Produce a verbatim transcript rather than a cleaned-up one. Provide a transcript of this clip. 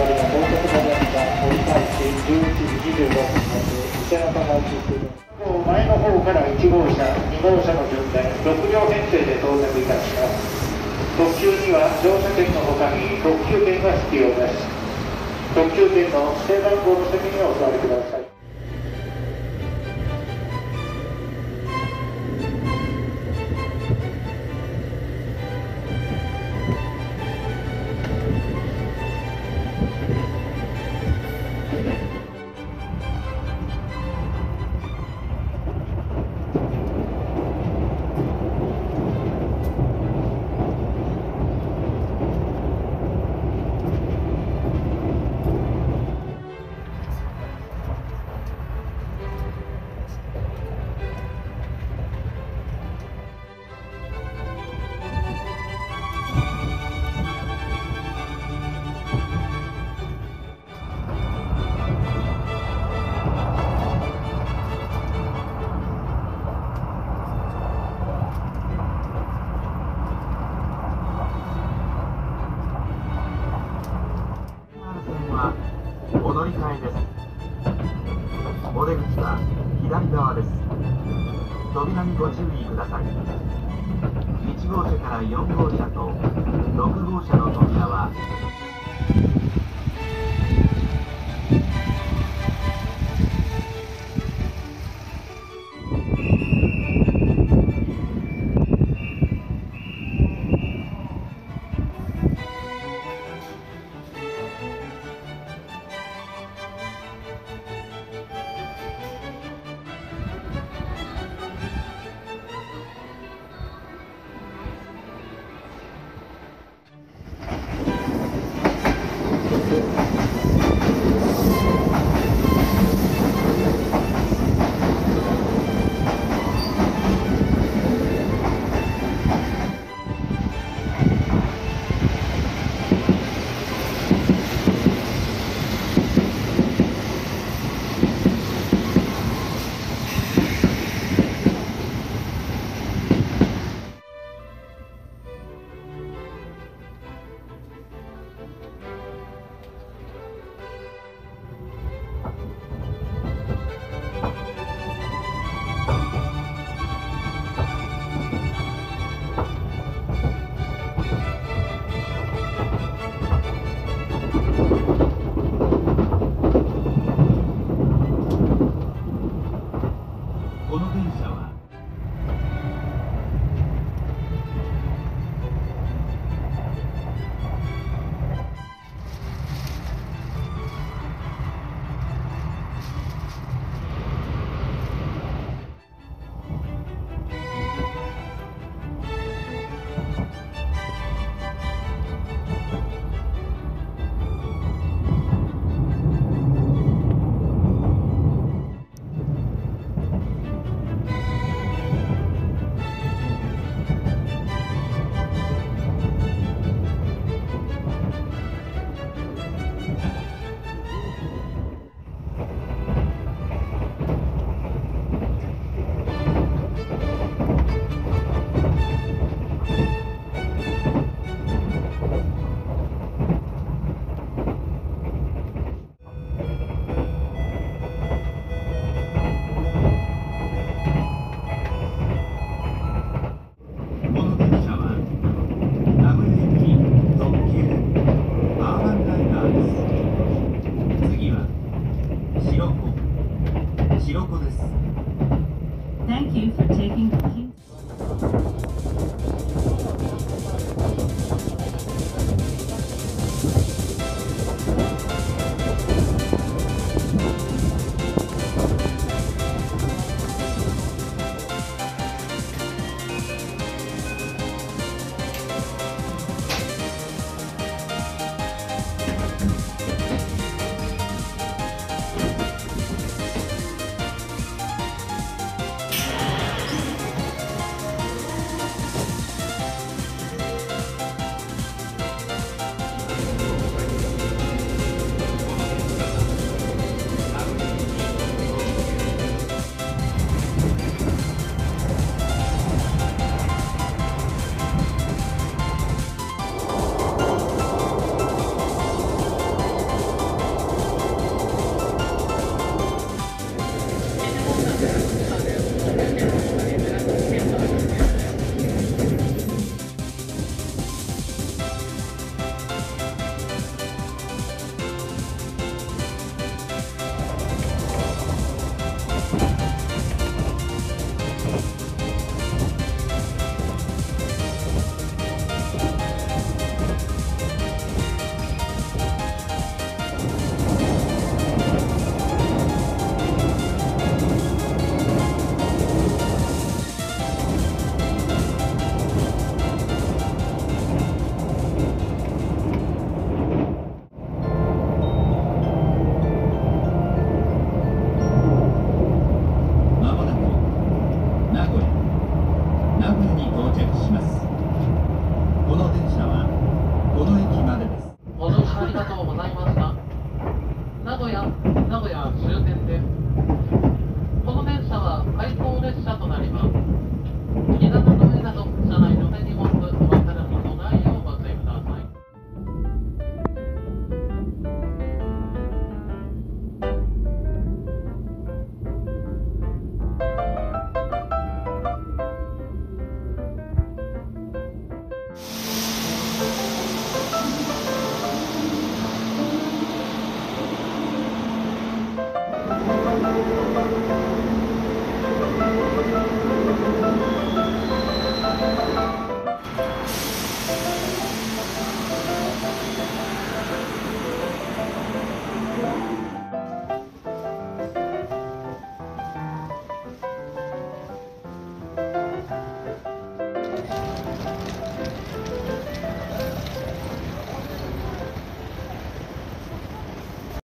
前の方からいちごうしゃ、にごうしゃの順でろくりょうへんせいで到着いたします。特急には乗車券のほかに特急券が必要です。特急券の指定番号の席にお座りください。お出口は左側です。扉にご注意ください。いちごうしゃからよんごうしゃとろくごうしゃの扉はThank you.